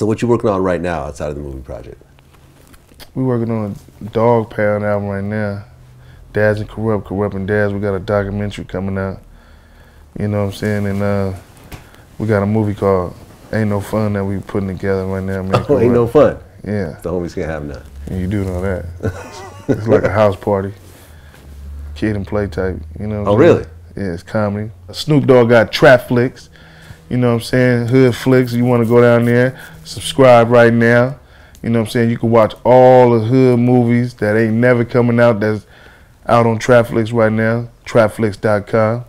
So what you working on right now outside of the movie project? We working on a Dogg Pound album right now. Daz and Kurupt, Kurupt and Daz. We got a documentary coming out. You know what I'm saying? And we got a movie called Ain't No Fun that we putting together right now. Man, oh, Ain't No Fun? Yeah. The homies can't have none. And you do know that. It's like a house party. Kid 'n Play type, you know what I'm saying? Really? Yeah, it's comedy. Snoop Dogg got Trapflix. You know what I'm saying? Hood Flicks. You want to go down there, subscribe right now. You know what I'm saying? You can watch all the hood movies that ain't never coming out that's out on Trapflix right now. Trapflix.com.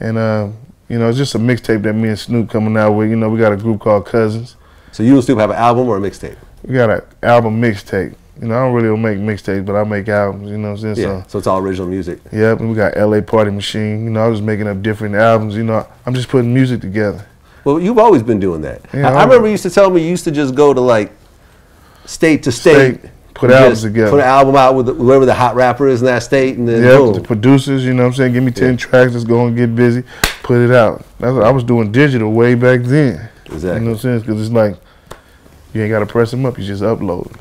And, you know, it's just a mixtape that me and Snoop coming out with. You know, we got a group called Cousins. So you and Snoop have an album or a mixtape? We got an album mixtape. You know, I don't really make mixtapes, but I make albums, you know what I'm saying? Yeah, so it's all original music. Yep, and we got LA Party Machine. You know, I was making up different albums. You know, I'm just putting music together. Well, you've always been doing that. Yeah, I remember you used to tell me you used to just go to, like, state to state. Put albums together. Put an album out with whoever the hot rapper is in that state. And then boom. The producers, you know what I'm saying? Give me 10 tracks, let's go and get busy, put it out. That's what I was doing digital way back then. Exactly. You know what I'm saying? Because it's like, you ain't got to press them up, you just upload.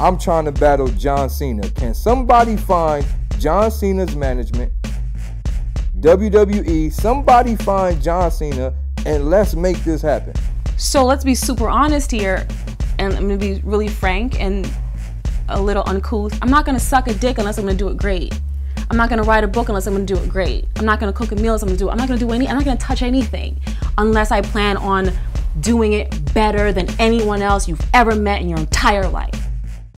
I'm trying to battle John Cena. Can somebody find John Cena's management? WWE, somebody find John Cena and let's make this happen. So let's be super honest here, and I'm gonna be really frank and a little uncouth. I'm not gonna suck a dick unless I'm gonna do it great. I'm not gonna write a book unless I'm gonna do it great. I'm not gonna cook a meal unless I'm gonna do it. I'm not gonna touch anything unless I plan on doing it better than anyone else you've ever met in your entire life.